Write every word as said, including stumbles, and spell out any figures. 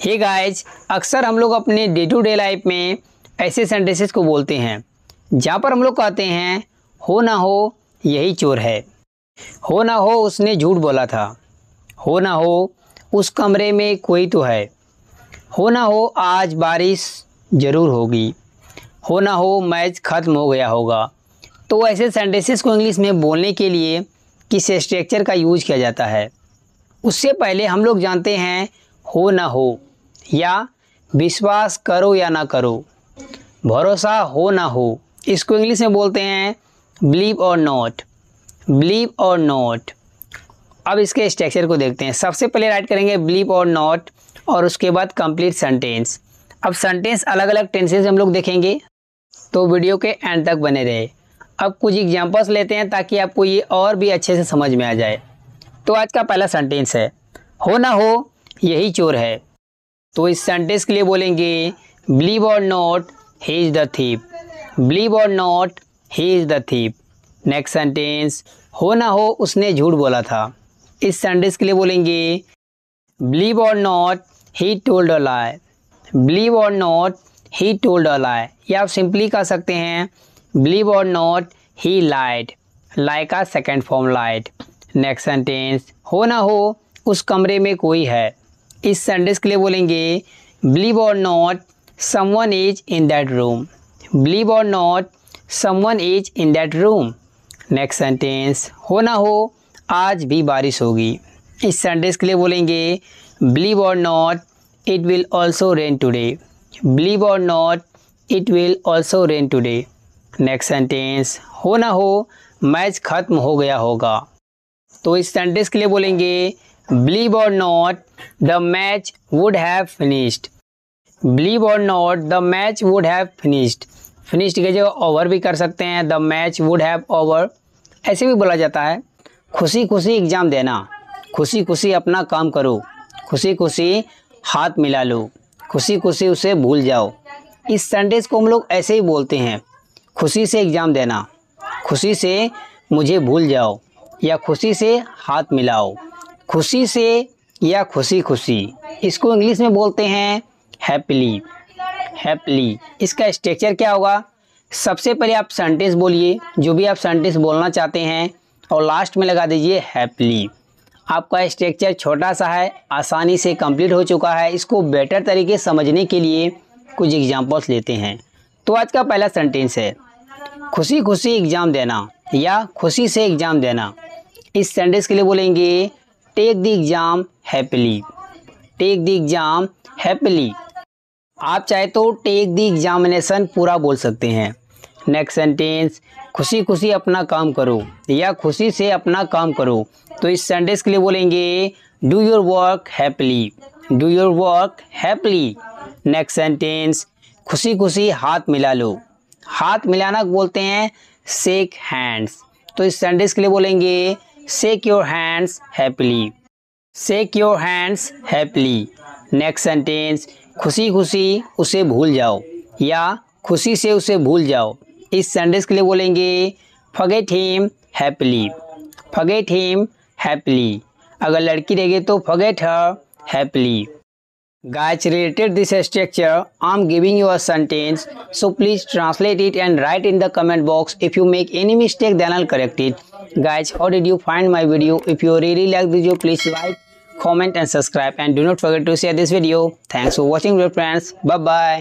Hey guys, अक्सर हम लोग अपने डे टू डे लाइफ में ऐसे सेंटेंसेस को बोलते हैं जहाँ पर हम लोग कहते हैं हो ना हो यही चोर है, हो ना हो उसने झूठ बोला था, हो ना हो उस कमरे में कोई तो है, हो ना हो आज बारिश ज़रूर होगी, हो ना हो मैच ख़त्म हो गया होगा। तो ऐसे सेंटेंसेस को इंग्लिश में बोलने के लिए किस स्ट्रक्चर का यूज किया जाता है, उससे पहले हम लोग जानते हैं हो ना हो या विश्वास करो या ना करो, भरोसा हो ना हो, इसको इंग्लिश में बोलते हैं believe or not, believe or not. अब इसके स्ट्रक्चर को देखते हैं। सबसे पहले राइट करेंगे बिलीव और नॉट और उसके बाद कंप्लीट सेंटेंस। अब सेंटेंस अलग अलग टेंसेज हम लोग देखेंगे, तो वीडियो के एंड तक बने रहे। अब कुछ एग्जांपल्स लेते हैं ताकि आपको ये और भी अच्छे से समझ में आ जाए। तो आज का पहला सेंटेंस है हो ना हो यही चोर है। तो इस सेंटेंस के लिए बोलेंगे believe or not he is the thief, believe or not he is the thief. Next sentence हो ना हो उसने झूठ बोला था। इस सेंटेंस के लिए बोलेंगे believe or not he told a lie, believe or not he told a lie. या आप सिंपली कह सकते हैं believe or not he lied, lie का second form lied. Next sentence हो ना हो उस कमरे में कोई है। इस सेंटेंस के लिए बोलेंगे believe or not someone is in that room, believe or not someone is in that room. Next sentence हो ना हो आज भी बारिश होगी। इस सेंटेंस के लिए बोलेंगे believe or not it will also rain today, believe or not it will also rain today. Next sentence हो ना हो मैच खत्म हो गया होगा। तो इस सेंटेंस के लिए बोलेंगे believe or not the match would have finished, believe or not the match would have finished. Finished की जगह ओवर भी कर सकते हैं, the match would have over, ऐसे भी बोला जाता है। खुशी खुशी एग्ज़ाम देना, खुशी खुशी अपना काम करो, खुशी खुशी हाथ मिला लो, खुशी खुशी उसे भूल जाओ। इस सेंटेंस को हम लोग ऐसे ही बोलते हैं, खुशी से एग्ज़ाम देना, खुशी से मुझे भूल जाओ या खुशी से हाथ मिलाओ। खुशी से या खुशी खुशी, इसको इंग्लिश में बोलते हैं हैप्पीली, हैप्पीली। इसका स्ट्रक्चर क्या होगा? सबसे पहले आप सेंटेंस बोलिए जो भी आप सेंटेंस बोलना चाहते हैं और लास्ट में लगा दीजिए हैप्पीली। आपका स्ट्रक्चर छोटा सा है, आसानी से कंप्लीट हो चुका है। इसको बेटर तरीके समझने के लिए कुछ एग्जांपल्स लेते हैं। तो आज का पहला सेंटेंस है खुशी खुशी एग्ज़ाम देना या खुशी से एग्ज़ाम देना। इस सेंटेंस के लिए बोलेंगे take the exam happily, take the exam happily. आप चाहे तो टेक द एग्जामिनेशन पूरा बोल सकते हैं। नेक्स्ट सेंटेंस खुशी खुशी अपना काम करो या खुशी से अपना काम करो। तो इस सेंटेंस के लिए बोलेंगे do your work happily, do your work happily. Next sentence खुशी खुशी हाथ मिला लो, हाथ मिलाना बोलते हैं शेक हैंड्स। तो इस सेंटेंस के लिए बोलेंगे shake your hands happily, shake your hands happily. Next sentence खुशी खुशी उसे भूल जाओ या खुशी से उसे भूल जाओ। इस सेंटेंस के लिए बोलेंगे forget him happily, forget him happily. अगर लड़की रहेगी तो forget her happily. Guys, related this structure I am giving you a sentence, so please translate it and write in the comment box. If you make any mistake then I'll correct it. Guys, how did you find my video? If you really like this video, please like, comment and subscribe, and do not forget to share this video. Thanks for watching dear friends. Bye bye.